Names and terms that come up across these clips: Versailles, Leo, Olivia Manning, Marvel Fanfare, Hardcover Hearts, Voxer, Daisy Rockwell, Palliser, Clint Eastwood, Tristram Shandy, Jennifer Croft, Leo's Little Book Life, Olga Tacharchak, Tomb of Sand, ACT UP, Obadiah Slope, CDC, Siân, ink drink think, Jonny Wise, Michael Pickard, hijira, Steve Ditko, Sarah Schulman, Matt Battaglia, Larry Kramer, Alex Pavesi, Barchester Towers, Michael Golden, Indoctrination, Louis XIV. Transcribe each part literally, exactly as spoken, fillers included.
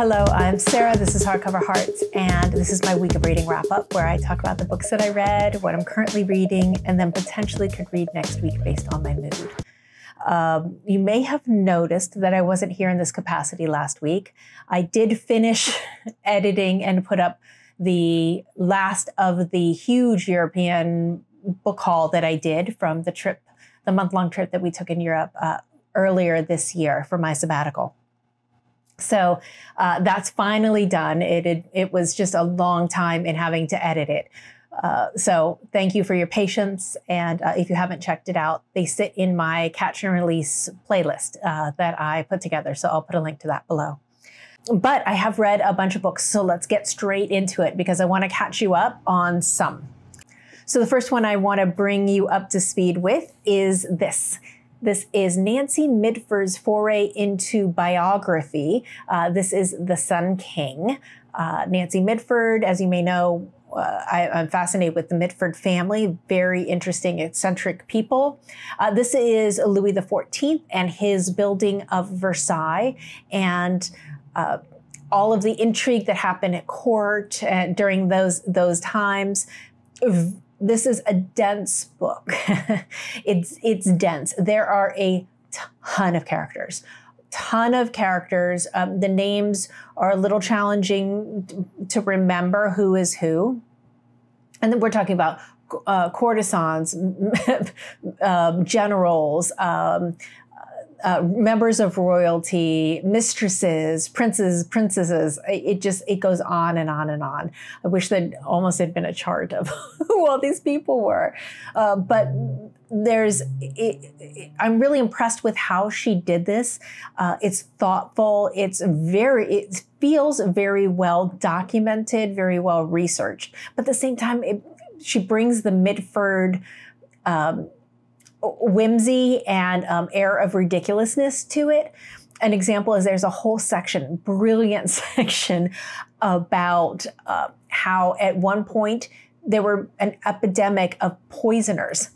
Hello, I'm Sarah, this is Hardcover Hearts, and this is my week of reading wrap-up where I talk about the books that I read, what I'm currently reading, and then potentially could read next week based on my mood. Um, you may have noticed that I wasn't here in this capacity last week. I did finish editing and put up the last of the huge European book haul that I did from the trip, the month-long trip that we took in Europe uh, earlier this year for my sabbatical. So uh, that's finally done. It, it, it was just a long time in having to edit it. Uh, so thank you for your patience. And uh, if you haven't checked it out, they sit in my catch and release playlist uh, that I put together. So I'll put a link to that below. But I have read a bunch of books, so let's get straight into it because I want to catch you up on some. So the first one I want to bring you up to speed with is this. This is Nancy Mitford's foray into biography. Uh, this is The Sun King. Uh, Nancy Mitford, as you may know, uh, I, I'm fascinated with the Mitford family, very interesting, eccentric people. Uh, this is Louis the fourteenth and his building of Versailles and uh, all of the intrigue that happened at court and during those, those times. This is a dense book. it's it's dense. There are a ton of characters, ton of characters. Um, the names are a little challenging to remember who is who. And then we're talking about uh, courtesans, um, generals, um, uh, members of royalty, mistresses, princes, princesses. It just, it goes on and on and on. I wish that almost had been a chart of who all these people were. Uh, but there's, it, it, I'm really impressed with how she did this. Uh, it's thoughtful. It's very, it feels very well documented, very well researched. But at the same time, it, she brings the Mitford, um, whimsy and um, air of ridiculousness to it. An example is there's a whole section, brilliant section, about uh, how at one point there were an epidemic of poisoners.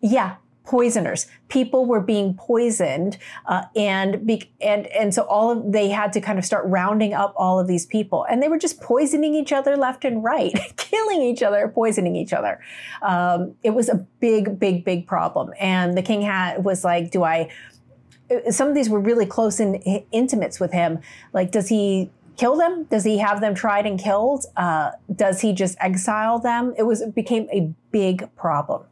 Yeah, poisoners. People were being poisoned, uh, and be and and so all of they had to kind of start rounding up all of these people, and they were just poisoning each other left and right, killing each other, poisoning each other. Um, it was a big, big, big problem, and the king had was like, "Do I?" Some of these were really close and intimates with him. Like, does he kill them? Does he have them tried and killed? Uh, does he just exile them? It was it became a big problem.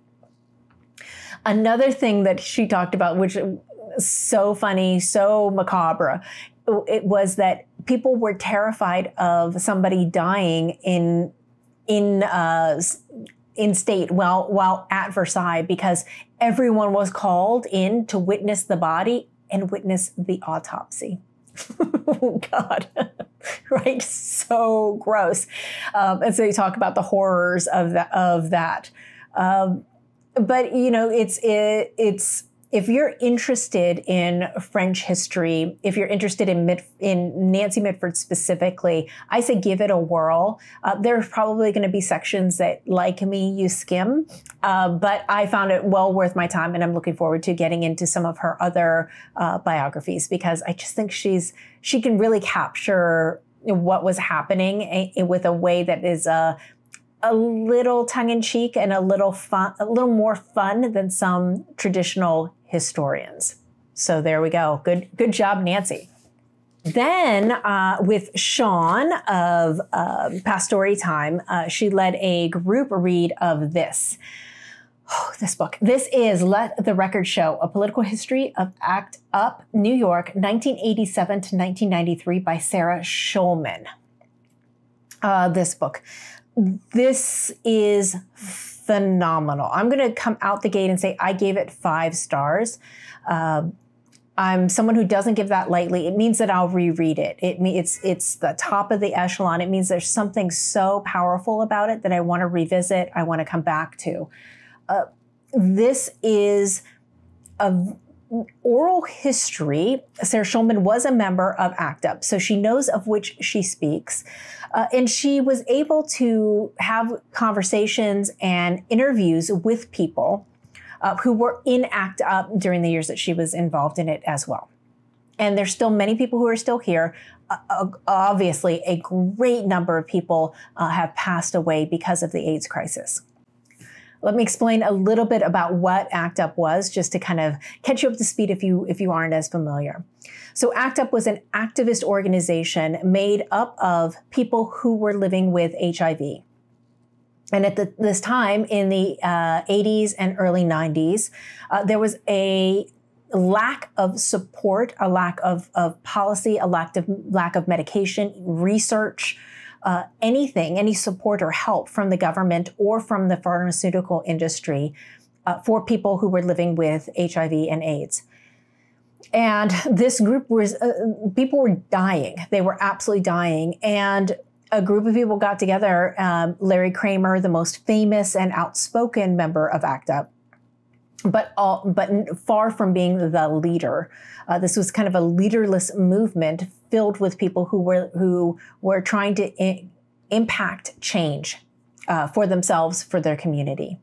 Another thing that she talked about, which is so funny, so macabre, it was that people were terrified of somebody dying in in uh, in state while while at Versailles because everyone was called in to witness the body and witness the autopsy. Oh God, right? So gross. Um, and so you talk about the horrors of that. Of that. Um, But, you know, it's, it, it's, if you're interested in French history, if you're interested in, Mit, in Nancy Mitford specifically, I say give it a whirl. Uh, there's probably going to be sections that, like me, you skim, uh, but I found it well worth my time, and I'm looking forward to getting into some of her other uh, biographies because I just think she's, she can really capture what was happening a, a, with a way that is, uh, a little tongue-in-cheek and a little fun, a little more fun than some traditional historians. So there we go. Good, good job, Nancy. Then uh, with Siân of uh, Pastory Time, uh, she led a group read of this. Oh, this book. This is Let the Record Show, a political history of ACT UP, New York, nineteen eighty-seven to nineteen ninety-three by Sarah Schulman. Uh, this book. This is phenomenal. I'm going to come out the gate and say I gave it five stars. Uh, I'm someone who doesn't give that lightly. It means that I'll reread it. It it's it's the top of the echelon. It means there's something so powerful about it that I want to revisit. I want to come back to. Uh, this is a oral history. Sarah Schulman was a member of ACT UP, so she knows of which she speaks. Uh, and she was able to have conversations and interviews with people uh, who were in ACT UP during the years that she was involved in it as well. And there's still many people who are still here. uh, obviously a great number of people uh, have passed away because of the AIDS crisis. Let me explain a little bit about what ACT UP was, just to kind of catch you up to speed if you, if you aren't as familiar. So ACT UP was an activist organization made up of people who were living with H I V. And at the, this time in the uh, eighties and early nineties, uh, there was a lack of support, a lack of, of policy, a lack of, lack of medication, research, Uh, anything, any support or help from the government or from the pharmaceutical industry uh, for people who were living with H I V and AIDS. And this group was, uh, people were dying. They were absolutely dying. And a group of people got together, um, Larry Kramer, the most famous and outspoken member of ACT UP, but, all, but far from being the leader. Uh, this was kind of a leaderless movement filled with people who were, who were trying to i- impact change uh, for themselves, for their community.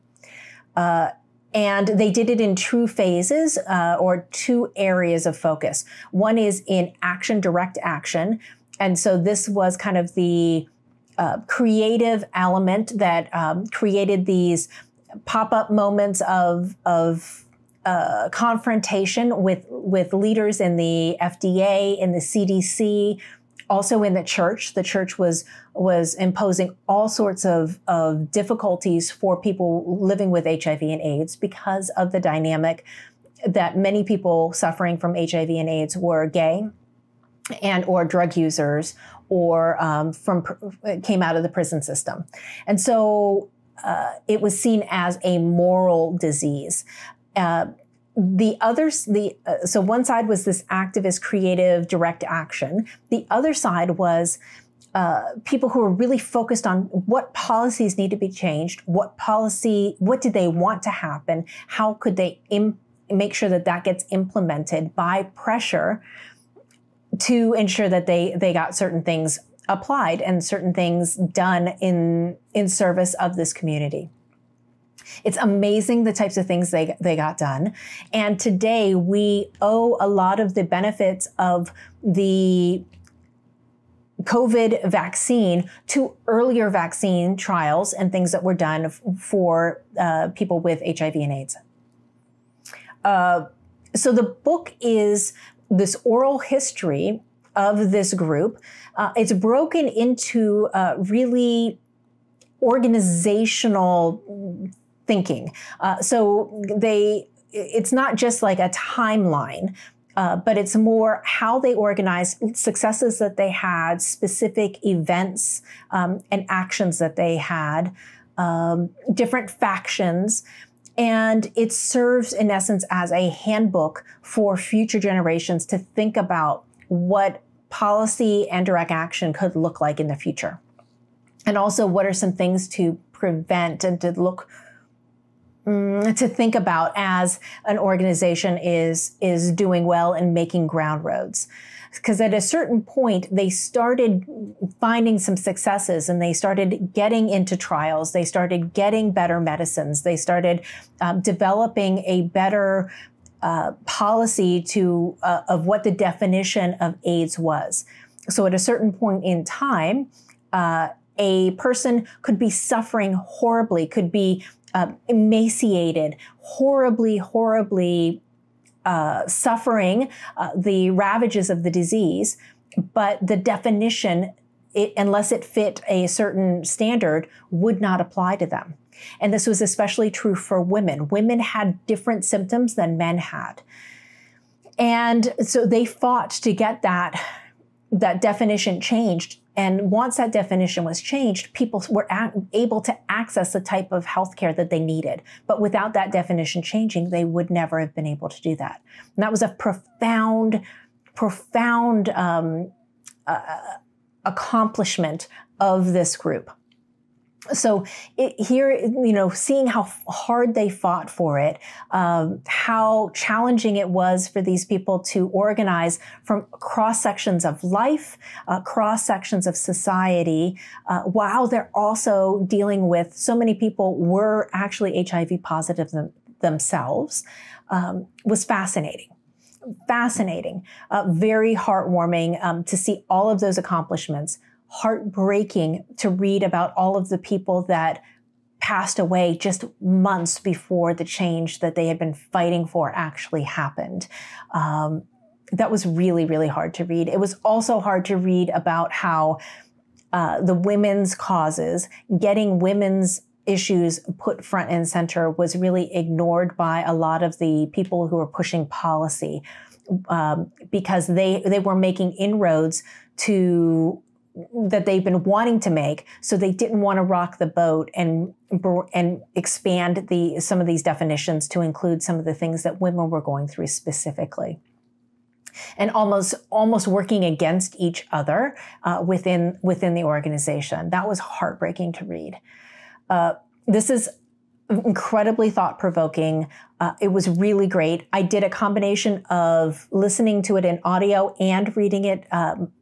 Uh, and they did it in two phases uh, or two areas of focus. One is in action, direct action. And so this was kind of the uh, creative element that um, created these pop-up moments of, of uh, confrontation with, with leaders in the F D A, in the C D C, also in the church. The church was, was imposing all sorts of, of difficulties for people living with H I V and AIDS because of the dynamic that many people suffering from H I V and AIDS were gay and or drug users or um, from came out of the prison system. And so Uh, it was seen as a moral disease. Uh, the other, the uh, so one side was this activist, creative, direct action. The other side was uh, people who were really focused on what policies need to be changed, what policy, what did they want to happen, how could they im- make sure that that gets implemented by pressure to ensure that they they got certain things applied and certain things done in in service of this community. It's amazing the types of things they, they got done. And today we owe a lot of the benefits of the COVID vaccine to earlier vaccine trials and things that were done for uh, people with H I V and AIDS. Uh, so the book is this oral history of this group. Uh, it's broken into uh, really organizational thinking. Uh, so they, it's not just like a timeline, uh, but it's more how they organized, successes that they had, specific events um, and actions that they had, um, different factions. And it serves in essence as a handbook for future generations to think about what policy and direct action could look like in the future. And also, what are some things to prevent and to look, um, to think about as an organization is, is doing well and making ground roads. Because at a certain point, they started finding some successes and they started getting into trials. They started getting better medicines. They started um, developing a better Uh, policy to uh, of what the definition of AIDS was. So at a certain point in time, uh, a person could be suffering horribly, could be uh, emaciated, horribly, horribly uh, suffering uh, the ravages of the disease, but the definition, it, unless it fit a certain standard, would not apply to them. And this was especially true for women. Women had different symptoms than men had. And so they fought to get that, that definition changed. And once that definition was changed, people were able to access the type of healthcare that they needed. But without that definition changing, they would never have been able to do that. And that was a profound, profound um, uh, accomplishment of this group. So it, here, you know, seeing how hard they fought for it, um, how challenging it was for these people to organize from cross sections of life, uh, cross sections of society, uh, while they're also dealing with so many people were actually H I V positive them, themselves, um, was fascinating. fascinating, uh, very heartwarming um, to see all of those accomplishments, heartbreaking to read about all of the people that passed away just months before the change that they had been fighting for actually happened. Um, that was really, really hard to read. It was also hard to read about how uh, the women's causes, getting women's issues put front and center, was really ignored by a lot of the people who were pushing policy um, because they, they were making inroads to that they've been wanting to make, so they didn't want to rock the boat and and expand the some of these definitions to include some of the things that women were going through specifically, and almost almost working against each other uh, within within the organization. That was heartbreaking to read. Uh, this is incredibly thought-provoking. Uh, it was really great. I did a combination of listening to it in audio and reading it. Um,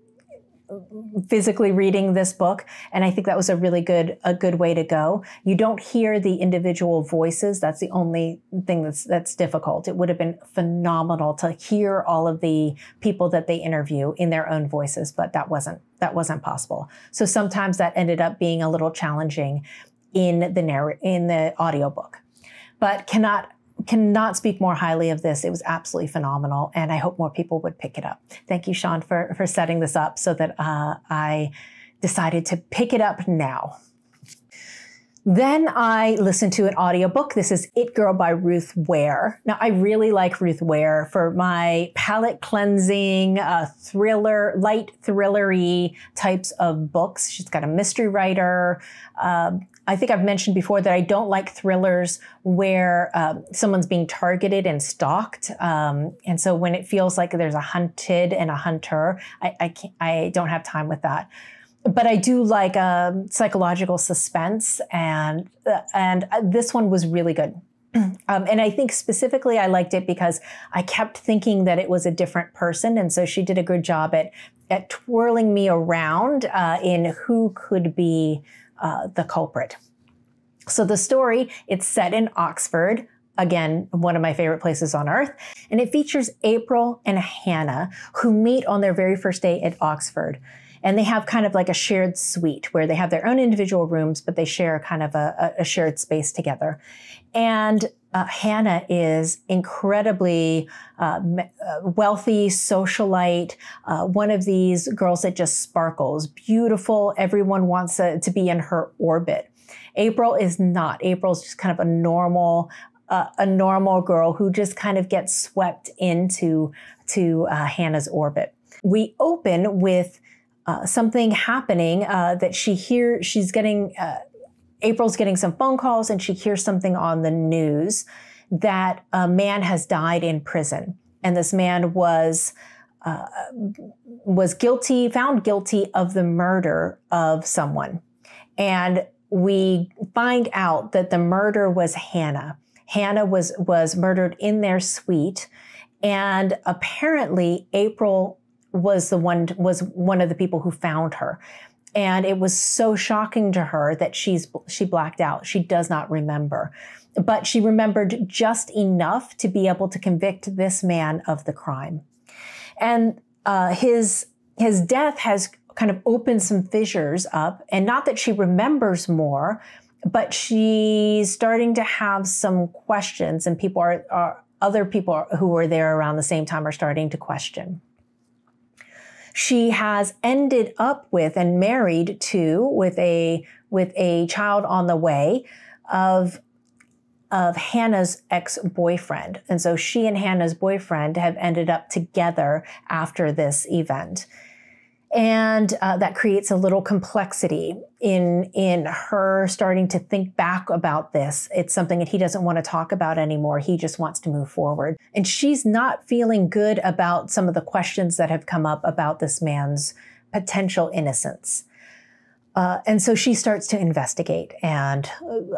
physically reading this book. And I think that was a really good, a good way to go. You don't hear the individual voices. That's the only thing that's, that's difficult. It would have been phenomenal to hear all of the people that they interview in their own voices, but that wasn't, that wasn't possible. So sometimes that ended up being a little challenging in the narr- in the audiobook, but cannot, cannot speak more highly of this. It was absolutely phenomenal, and I hope more people would pick it up. Thank you, Sean, for, for setting this up so that uh, I decided to pick it up now. Then I listened to an audiobook. This is It Girl by Ruth Ware. Now, I really like Ruth Ware for my palate cleansing, uh, thriller, light thrillery types of books. She's got a mystery writer. Uh, I think I've mentioned before that I don't like thrillers where uh, someone's being targeted and stalked. Um, and so when it feels like there's a hunted and a hunter, I, I, can't, I don't have time with that. But I do like um, psychological suspense, and uh, and this one was really good. um, and I think specifically I liked it because I kept thinking that it was a different person. And so she did a good job at, at twirling me around uh, in who could be Uh, the culprit. So the story, it's set in Oxford, again, one of my favorite places on earth, and it features April and Hannah, who meet on their very first day at Oxford. And they have kind of like a shared suite where they have their own individual rooms, but they share kind of a, a shared space together. And uh, Hannah is incredibly uh, wealthy, socialite, uh, one of these girls that just sparkles, beautiful. Everyone wants uh, to be in her orbit. April is not. April's just kind of a normal, uh, a normal girl who just kind of gets swept into to uh, Hannah's orbit. We open with Uh, something happening uh, that she hears, she's getting, uh, April's getting some phone calls, and she hears something on the news that a man has died in prison. And this man was, uh, was guilty, found guilty of the murder of someone. And we find out that the murder was Hannah. Hannah was, was murdered in their suite. And apparently April was the one, was one of the people who found her. And it was so shocking to her that she's, she blacked out. She does not remember, but she remembered just enough to be able to convict this man of the crime. And uh, his, his death has kind of opened some fissures up, and not that she remembers more, but she's starting to have some questions, and people are, are other people who were there around the same time are starting to question. She has ended up with and married to, with a with a child on the way, of of Hannah's ex-boyfriend. And so she and Hannah's boyfriend have ended up together after this event. And uh, that creates a little complexity in, in her starting to think back about this. It's something that he doesn't want to talk about anymore. He just wants to move forward. And she's not feeling good about some of the questions that have come up about this man's potential innocence. Uh, and so she starts to investigate, and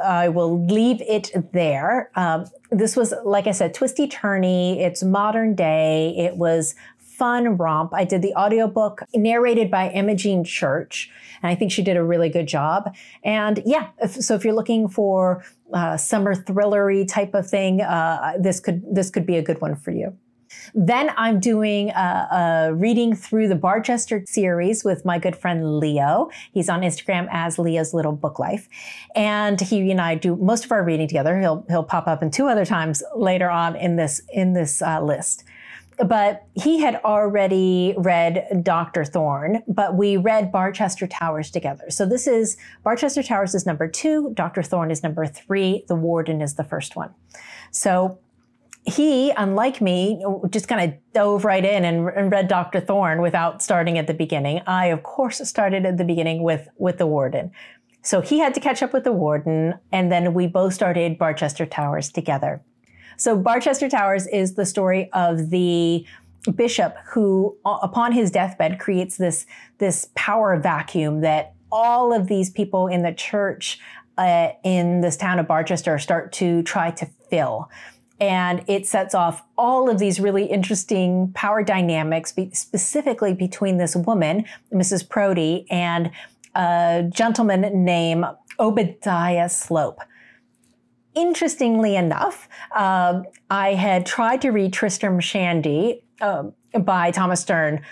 I will leave it there. Um, this was, like I said, twisty-turny. It's modern day. It was fun romp. I did the audiobook narrated by Imogen Church, and I think she did a really good job. And yeah, if, so if you're looking for uh, summer thrillery type of thing, uh, this could this could be a good one for you. Then I'm doing a, a reading through the Barchester series with my good friend Leo. He's on Instagram as Leo's Little Book Life. And he and I do most of our reading together. He'll, he'll pop up in two other times later on in this, in this uh, list. But he had already read Doctor Thorne, but we read Barchester Towers together. So this is, Barchester Towers is number two, Doctor Thorne is number three, The Warden is the first one. So he, unlike me, just kind of dove right in and, and read Doctor Thorne without starting at the beginning. I, of course, started at the beginning with, with The Warden. So he had to catch up with The Warden, and then we both started Barchester Towers together. So Barchester Towers is the story of the bishop who, upon his deathbed, creates this, this power vacuum that all of these people in the church uh, in this town of Barchester start to try to fill. And it sets off all of these really interesting power dynamics, specifically between this woman, Missus Prodie, and a gentleman named Obadiah Slope. Interestingly enough, uh, I had tried to read Tristram Shandy uh, by Thomas Sterne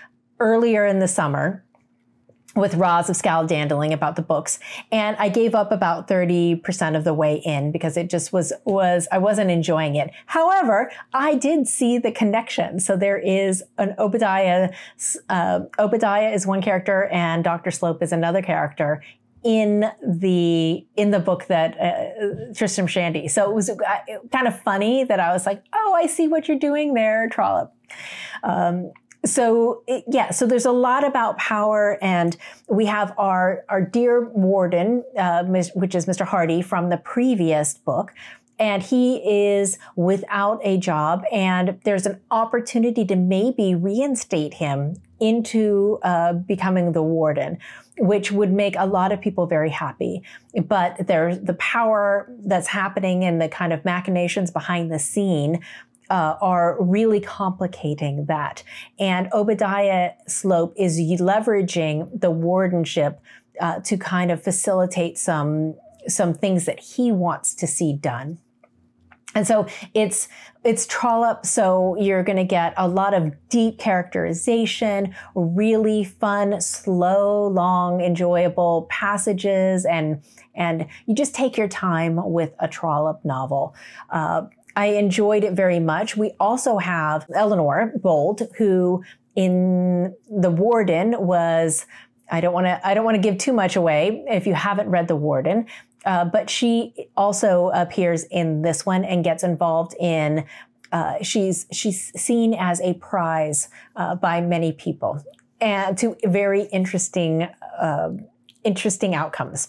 earlier in the summer with Roz of Scoundandling about the books, and I gave up about thirty percent of the way in because it just was, was I wasn't enjoying it. However, I did see the connection. So there is an Obadiah, uh, Obadiah is one character and Doctor Slope is another character in the in the book that uh, Tristram Shandy. So it was kind of funny that I was like, oh, I see what you're doing there, Trollope. Um, so it, yeah, so there's a lot about power, and we have our our dear warden, uh, which is Mister Hardy from the previous book, and he is without a job, and there's an opportunity to maybe reinstate him into uh, becoming the warden, which would make a lot of people very happy. But there's the power that's happening and the kind of machinations behind the scene uh, are really complicating that. And Obadiah Slope is leveraging the wardenship uh, to kind of facilitate some, some things that he wants to see done. And so it's it's Trollope, so you're going to get a lot of deep characterization, really fun, slow, long, enjoyable passages, and and you just take your time with a Trollope novel. Uh, I enjoyed it very much. We also have Eleanor Bold, who in The Warden was, I don't want to I don't want to give too much away if you haven't read The Warden. Uh, but she also appears in this one and gets involved in, uh, she's she's seen as a prize uh, by many people, and to very interesting, uh, interesting outcomes.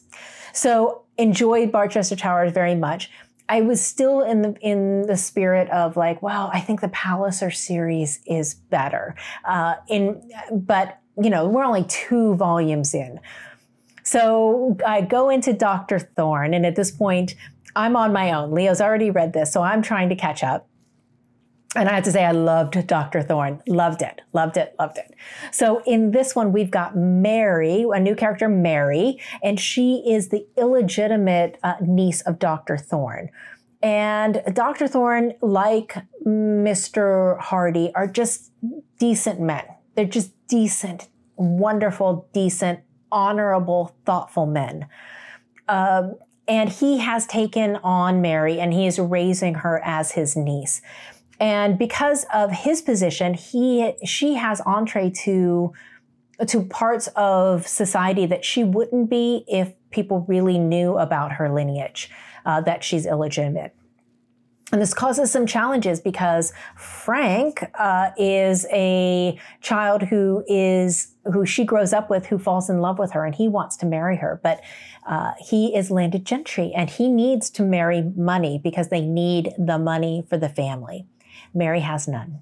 So enjoyed Barchester Towers very much. I was still in the, in the spirit of like, wow, I think the Palliser series is better. Uh, in, but, you know, we're only two volumes in. So I go into Doctor Thorne, and at this point, I'm on my own. Leo's already read this, so I'm trying to catch up. And I have to say, I loved Doctor Thorne. Loved it, loved it, loved it. So in this one, we've got Mary, a new character, Mary, and she is the illegitimate uh, niece of Doctor Thorne. And Doctor Thorne, like Mister Hardy, are just decent men. They're just decent, wonderful, decent, honorable, thoughtful men. Uh, and he has taken on Mary, and he is raising her as his niece. And because of his position, he she has entree to, to parts of society that she wouldn't be if people really knew about her lineage, uh, that she's illegitimate. And this causes some challenges because Frank uh, is a child who is who she grows up with, who falls in love with her, and he wants to marry her. But uh, he is landed gentry, and he needs to marry money because they need the money for the family. Mary has none.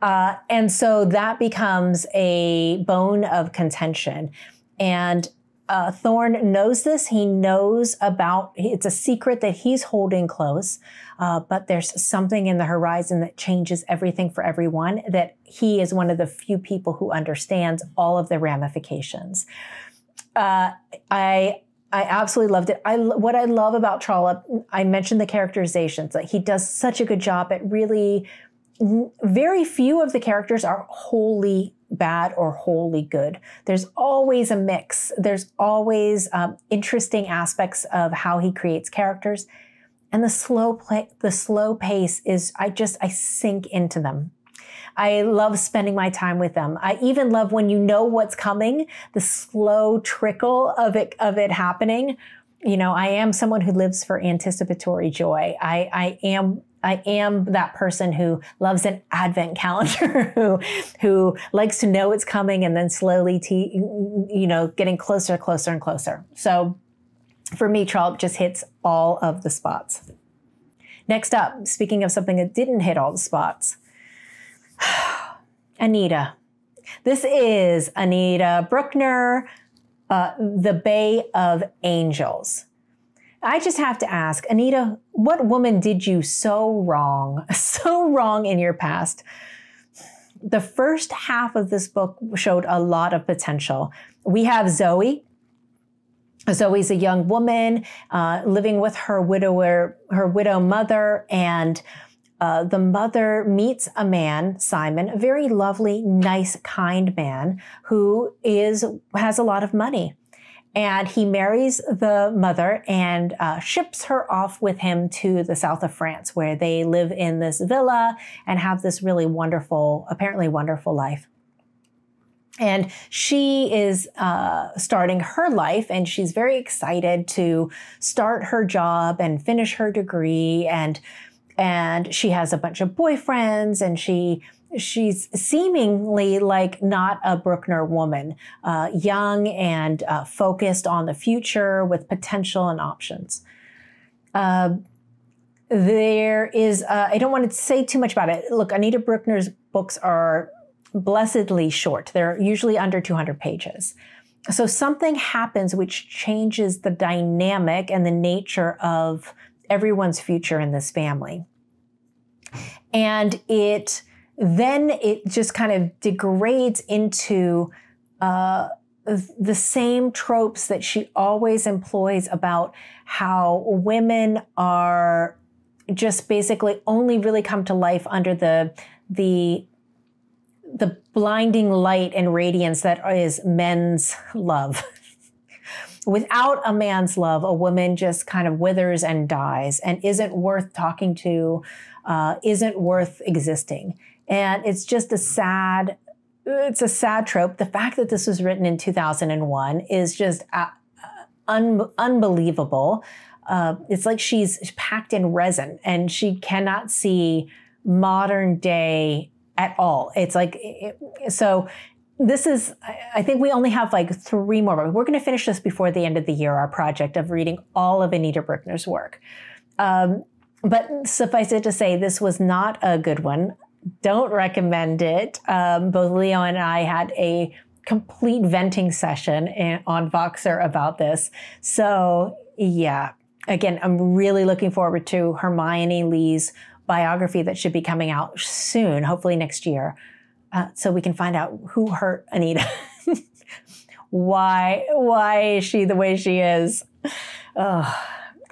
Uh, and so that becomes a bone of contention. And uh, Thorne knows this. He knows about, it's a secret that he's holding close, uh, but there's something in the horizon that changes everything for everyone, that he is one of the few people who understands all of the ramifications. Uh, I I absolutely loved it. I, what I love about Trollope, I mentioned the characterizations, that he does such a good job at really very few of the characters are wholly bad or wholly good. There's always a mix. There's always um, interesting aspects of how he creates characters. And the slow play, the slow pace is, I just, I sink into them. I love spending my time with them. I even love when you know what's coming, the slow trickle of it, of it happening. You know, I am someone who lives for anticipatory joy. I, I am I am that person who loves an advent calendar, who, who likes to know it's coming and then slowly, te you know, getting closer, closer and closer. So for me, Trollope just hits all of the spots. Next up, speaking of something that didn't hit all the spots, Anita. This is Anita Brookner, uh, The Bay of Angels. I just have to ask, Anita, what woman did you so wrong, so wrong in your past? The first half of this book showed a lot of potential. We have Zoe. Zoe's a young woman uh, living with her widower, her widow mother, and uh, the mother meets a man, Simon, a very lovely, nice, kind man who is has a lot of money. And he marries the mother and uh, ships her off with him to the south of France, where they live in this villa and have this really wonderful, apparently wonderful life. And she is uh, starting her life, and she's very excited to start her job and finish her degree. And, and she has a bunch of boyfriends, and she... she's seemingly like not a Brookner woman, uh, young and uh, focused on the future with potential and options. Uh, there is, uh, I don't want to say too much about it. Look, Anita Brookner's books are blessedly short. They're usually under two hundred pages. So something happens which changes the dynamic and the nature of everyone's future in this family. And it... then it just kind of degrades into uh, the same tropes that she always employs about how women are just basically only really come to life under the, the, the blinding light and radiance that is men's love. Without a man's love, a woman just kind of withers and dies and isn't worth talking to, uh, isn't worth existing. And it's just a sad, it's a sad trope. The fact that this was written in two thousand one is just uh, un unbelievable. Uh, it's like she's packed in resin and she cannot see modern day at all. It's like, it, so this is, I think we only have like three more. We're going to finish this before the end of the year, our project of reading all of Anita Brookner's work. Um, but suffice it to say, this was not a good one. Don't recommend it. Um, both Leo and I had a complete venting session in, on Voxer about this. So yeah, again, I'm really looking forward to Hermione Lee's biography that should be coming out soon, hopefully next year, uh, so we can find out who hurt Anita. Why, why is she the way she is? Oh.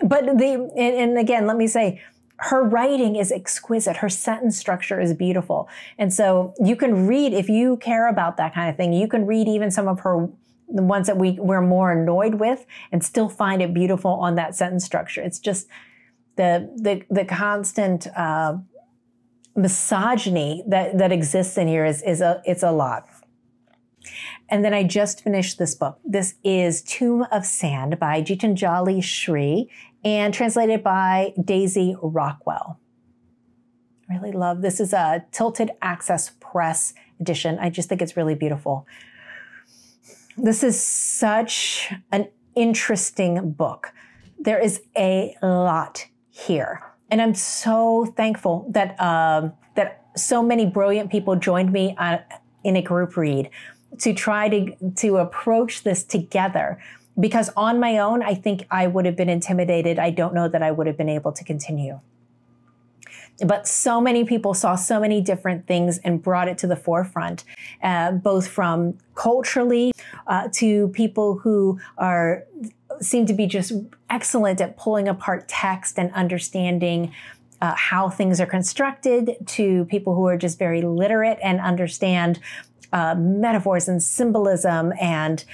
But the, and, and again, let me say, her writing is exquisite. Her sentence structure is beautiful. And so you can read, if you care about that kind of thing, you can read even some of her, the ones that we, we're more annoyed with and still find it beautiful on that sentence structure. It's just the, the, the constant uh, misogyny that, that exists in here is, is a, it's a lot. And then I just finished this book. This is Tomb of Sand by Geetanjali Shree and translated by Daisy Rockwell. I really love, this is a Tilted Access Press edition. I just think it's really beautiful. This is such an interesting book. There is a lot here. And I'm so thankful that, um, that so many brilliant people joined me on, in a group read to try to, to approach this together. Because on my own, I think I would have been intimidated. I don't know that I would have been able to continue. But so many people saw so many different things and brought it to the forefront, uh, both from culturally uh, to people who are seem to be just excellent at pulling apart text and understanding uh, how things are constructed to people who are just very literate and understand uh, metaphors and symbolism, and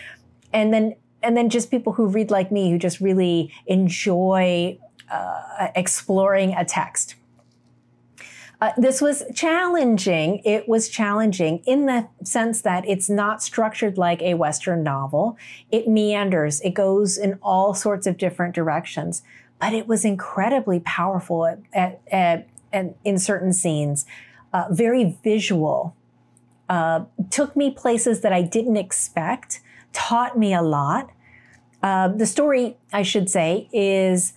and then and then just people who read like me, who just really enjoy uh, exploring a text. Uh, this was challenging. It was challenging in the sense that it's not structured like a Western novel. It meanders. It goes in all sorts of different directions. But it was incredibly powerful at, at, at, at, in certain scenes. Uh, very visual. Uh, took me places that I didn't expect. Taught me a lot. Uh, the story, I should say, is...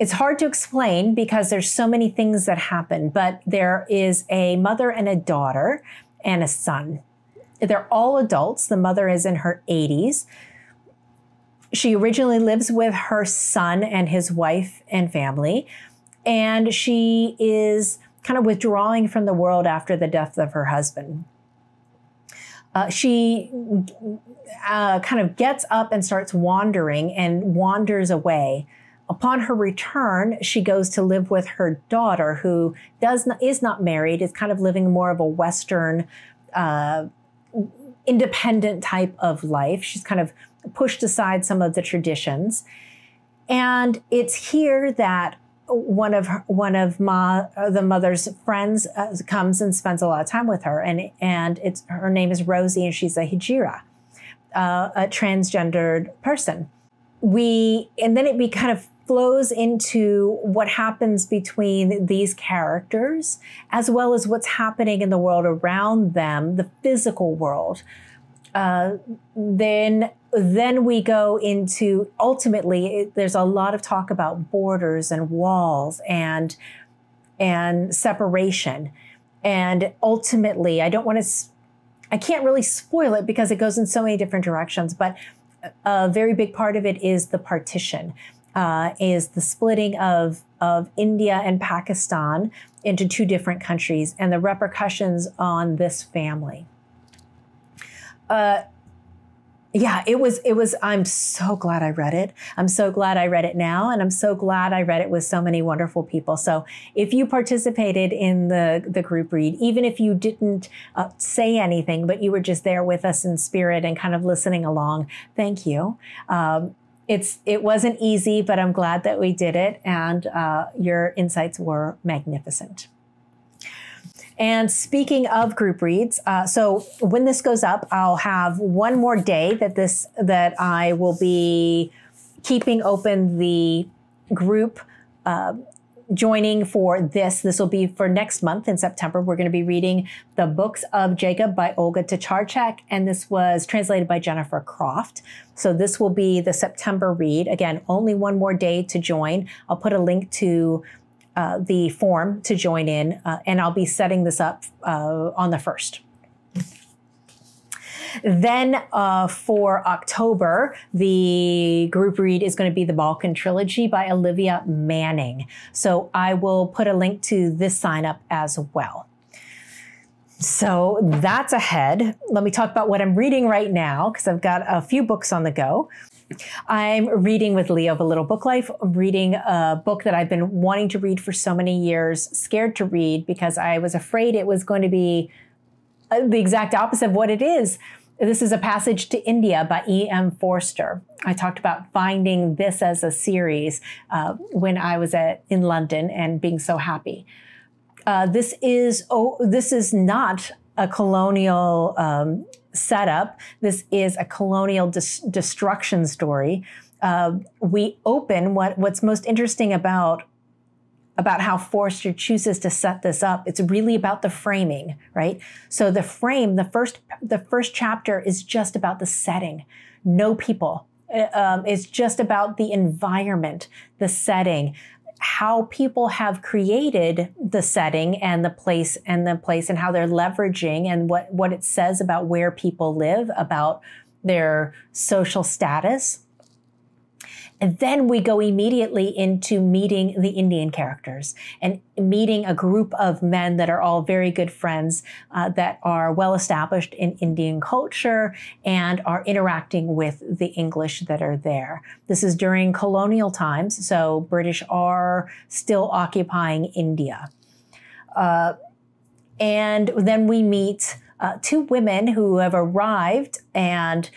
It's hard to explain because there's so many things that happen, but there is a mother and a daughter and a son. They're all adults. The mother is in her eighties. She originally lives with her son and his wife and family, and she is kind of withdrawing from the world after the death of her husband. Uh, she uh, kind of gets up and starts wandering and wanders away. Upon her return, she goes to live with her daughter, who does not, is not married, is kind of living more of a Western, uh, independent type of life. She's kind of pushed aside some of the traditions. And it's here that one of her, one of Ma, the mother's friends uh, comes and spends a lot of time with her. And, and it's, her name is Rosie, and she's a hijira, uh, a transgendered person. We, and then it be kind of flows into what happens between these characters, as well as what's happening in the world around them, the physical world. Uh, then, then we go into, ultimately, it, there's a lot of talk about borders and walls and, and separation. And ultimately, I don't want to, I can't really spoil it because it goes in so many different directions, but a very big part of it is the partition, uh, is the splitting of, of India and Pakistan into two different countries and the repercussions on this family. Uh, yeah, it was, it was, I'm so glad I read it. I'm so glad I read it now. And I'm so glad I read it with so many wonderful people. So if you participated in the, the group read, even if you didn't uh, say anything, but you were just there with us in spirit and kind of listening along, thank you. Um, it's, it wasn't easy, but I'm glad that we did it. And uh, your insights were magnificent. And speaking of group reads, uh, so when this goes up, I'll have one more day that this that I will be keeping open the group uh, joining for this. This will be for next month in September. We're going to be reading The Books of Jacob by Olga Tacharchak, and this was translated by Jennifer Croft. So this will be the September read. Again, only one more day to join. I'll put a link to Uh, the form to join in, uh, and I'll be setting this up uh, on the first. Then uh, for October, the group read is going to be The Balkan Trilogy by Olivia Manning. So I will put a link to this sign up as well. So that's ahead. Let me talk about what I'm reading right now, because I've got a few books on the go. I'm reading with Leo, The Little Book Life. I'm reading a book that I've been wanting to read for so many years, scared to read because I was afraid it was going to be the exact opposite of what it is. This is A Passage to India by E M Forster. I talked about finding this as a series uh, when I was at, in London and being so happy. Uh, this is oh, this is not a colonial um, setup. This is a colonial dis destruction story. Uh, we open what what's most interesting about about how Forster chooses to set this up. It's really about the framing, right? So the frame, the first the first chapter is just about the setting. No people. Um, it's just about the environment, the setting, how people have created the setting and the place and the place and how they're leveraging and what, what it says about where people live, about their social status. And then we go immediately into meeting the Indian characters and meeting a group of men that are all very good friends uh, that are well established in Indian culture and are interacting with the English that are there. This is during colonial times, so British are still occupying India. Uh, and then we meet Uh, two women who have arrived, and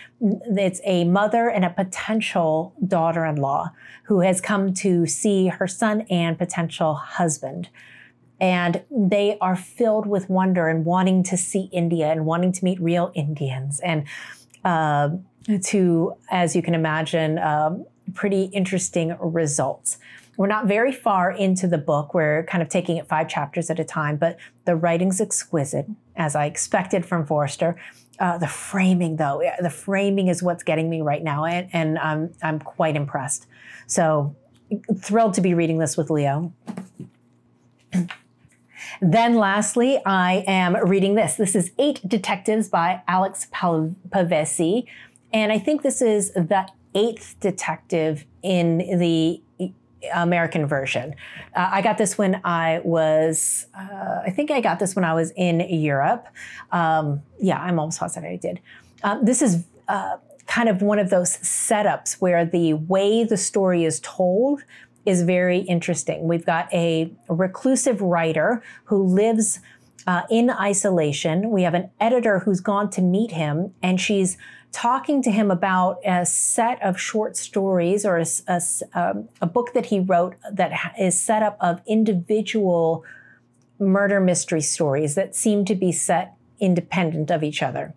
it's a mother and a potential daughter-in-law who has come to see her son and potential husband. And they are filled with wonder and wanting to see India and wanting to meet real Indians. And uh, to, as you can imagine, um, pretty interesting results. We're not very far into the book. We're kind of taking it five chapters at a time, but the writing's exquisite, as I expected from Forster. Uh, the framing, though, the framing is what's getting me right now, and, and I'm, I'm quite impressed. So thrilled to be reading this with Leo. Then lastly, I am reading this. This is Eight Detectives by Alex Pavesi, and I think this is the eighth detective in the American version. Uh, I got this when I was, uh, I think I got this when I was in Europe. Um, yeah, I'm almost positive I did. Um, this is uh, kind of one of those setups where the way the story is told is very interesting. We've got a reclusive writer who lives uh, in isolation. We have an editor who's gone to meet him, and she's talking to him about a set of short stories or a, a, um, a book that he wrote that is set up of individual murder mystery stories that seem to be set independent of each other.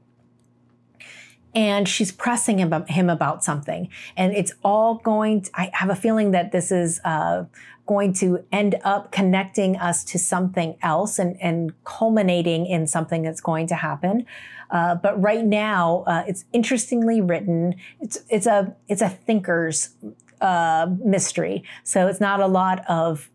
And she's pressing him, him about something. And it's all going to, I have a feeling that this is uh, going to end up connecting us to something else and, and culminating in something that's going to happen. Uh, but right now, uh, it's interestingly written. It's, it's, a, it's a thinker's uh, mystery. So it's not a lot of,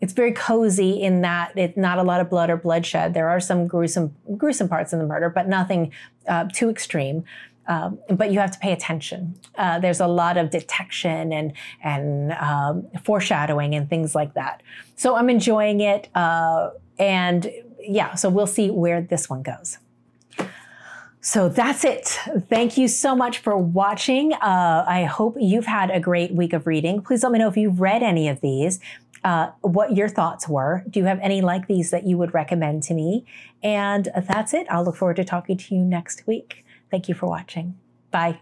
it's very cozy in that it's not a lot of blood or bloodshed. There are some gruesome, gruesome parts in the murder, but nothing uh, too extreme. Um, but you have to pay attention. Uh, there's a lot of detection and, and um, foreshadowing and things like that. So I'm enjoying it. Uh, and yeah, so we'll see where this one goes. So that's it. Thank you so much for watching. Uh, I hope you've had a great week of reading. Please let me know if you've read any of these. Uh, what your thoughts were. Do you have any like these that you would recommend to me? And that's it. I'll look forward to talking to you next week. Thank you for watching. Bye.